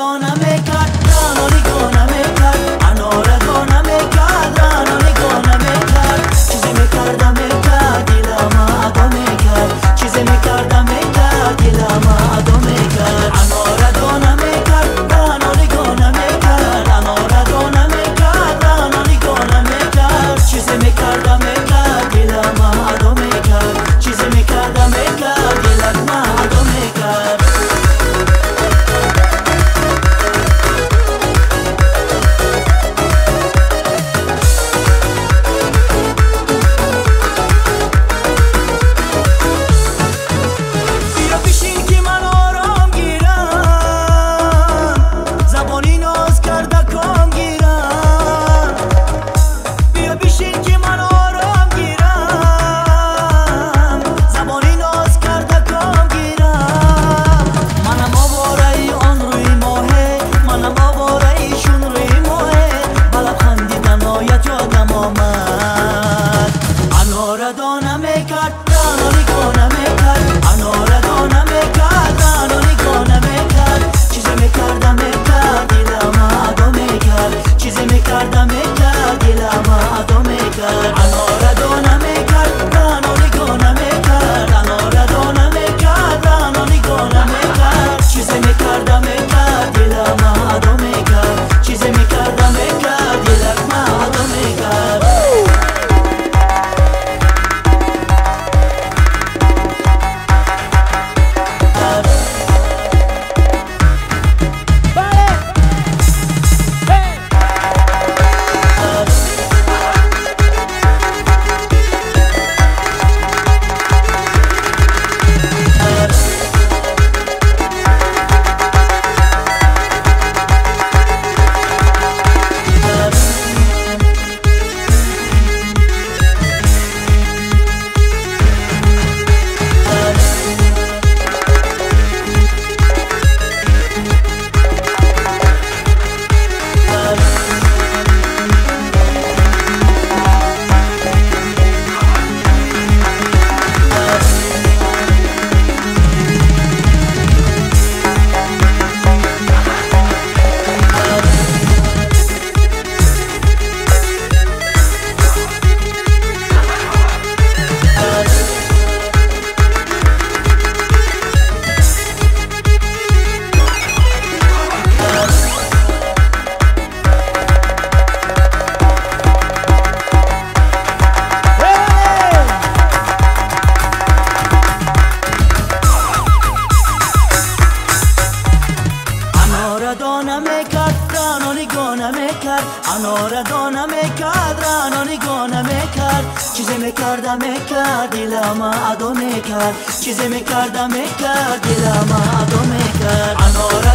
dona mekard, Anora dona mekard, Anora dona mekard, Anora dona mekard. Çize mekard da mekard, dilama da mekard. Çize mekard da mekard, dilama da mekard. Anora dona mekard, Anora dona mekard, Anora dona mekard, Anora dona mekard. Çize mekard da mekard, dilama da mekard. Çize mekard da mekard, dilama da mekard. Anora dona mekard, Anora dona mekard, Anora dona mekard, Anora dona mekard. Çize mekard da mekard, dilama da mekard. Çize mekard da mekard, dilama da mekard. Anora dona mekard, Anora dona mekard, Anora dona mekard, Anora dona mekard. Çize mekard da mekard, dilama da mekard. Çize mekard da mekard, dilama da mekard. Anora dona mekard, Anora dona mekard. Çize mekard da mekard, dilama da mekard. Çize mekard da mekard, dilama da mekard. Anora